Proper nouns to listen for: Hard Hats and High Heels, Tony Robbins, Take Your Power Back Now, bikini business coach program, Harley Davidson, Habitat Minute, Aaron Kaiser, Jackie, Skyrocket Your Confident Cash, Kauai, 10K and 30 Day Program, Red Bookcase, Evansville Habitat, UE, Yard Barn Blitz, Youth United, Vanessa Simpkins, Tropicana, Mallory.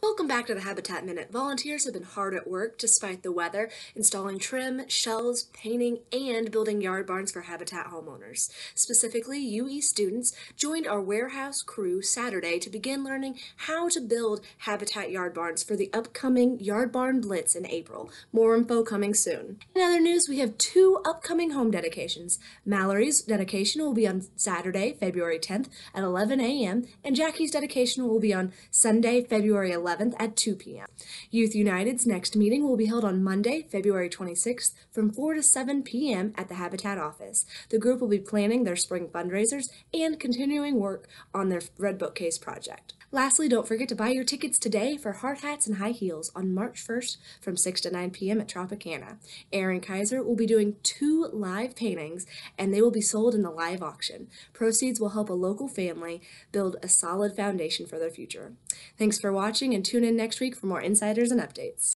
Welcome back to the Habitat Minute. Volunteers have been hard at work despite the weather, installing trim, shelves, painting, and building yard barns for Habitat homeowners. Specifically, UE students joined our warehouse crew Saturday to begin learning how to build Habitat yard barns for the upcoming Yard Barn Blitz in April. More info coming soon. In other news, we have two upcoming home dedications. Mallory's dedication will be on Saturday, February 10th at 11 a.m., and Jackie's dedication will be on Sunday, February 11th at 2 p.m. Youth United's next meeting will be held on Monday, February 26th from 4 to 7 p.m. at the Habitat office. The group will be planning their spring fundraisers and continuing work on their Red Bookcase project. Lastly, don't forget to buy your tickets today for Hard Hats and High Heels on March 1st from 6 to 9 p.m. at Tropicana. Aaron Kaiser will be doing two live paintings, and they will be sold in a live auction. Proceeds will help a local family build a solid foundation for their future. Thanks for watching, and tune in next week for more insiders and updates.